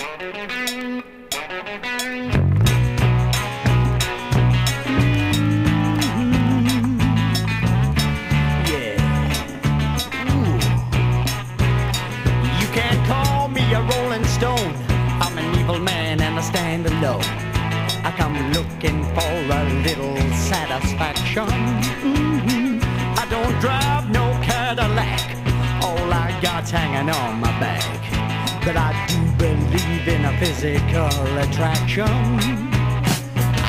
I come looking for a little satisfaction. I don't drive no Cadillac. All I got's hanging on my back. But I do believe in a physical attraction.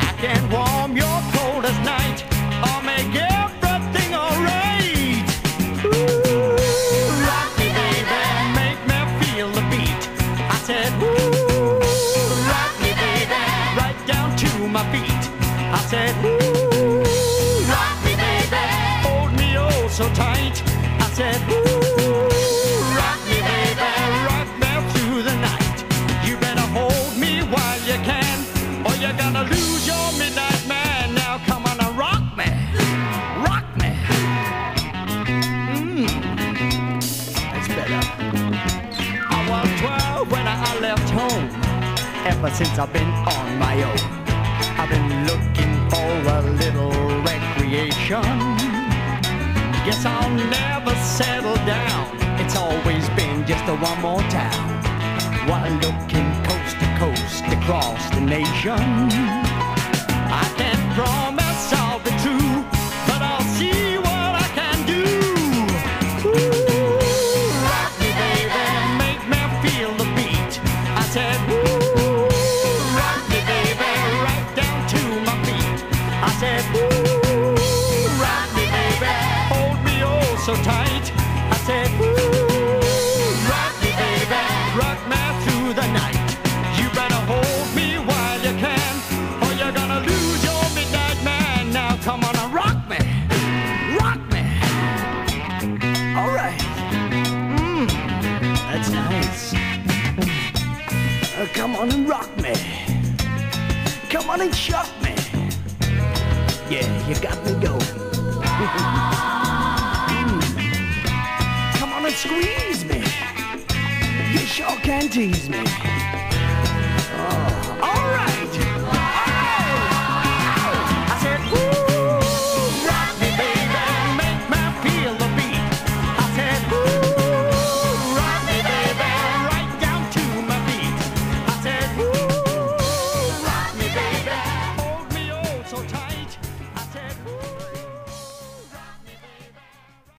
I can warm your coldest night or make everything alright. Ooh, rock me, baby, make me feel the beat. I said, ooh, my feet. I said, ooh, rock me, baby. Hold me oh so tight. I said, ooh, rock me, baby. Rock me through the night. You better hold me while you can, or you're gonna lose your midnight man. Now come on and rock me. Rock me. That's better. I was 12 when I left home. Ever since I've been on my own, I've been looking for a little recreation. Guess I'll never settle down. It's always been just a one more town, while looking coast to coast across the nation. I can't promise I'll be true, but I'll see what I can do. Ooh, rock me, baby, make me feel the beat. I said, so tight. I said, ooh, rock me, baby, rock me through the night. You better hold me while you can, or you're gonna lose your midnight man. Now come on and rock me, rock me. All right, that's nice. Come on and rock me, come on and shock me. Yeah, you got me going. Squeeze me, you sure can tease me.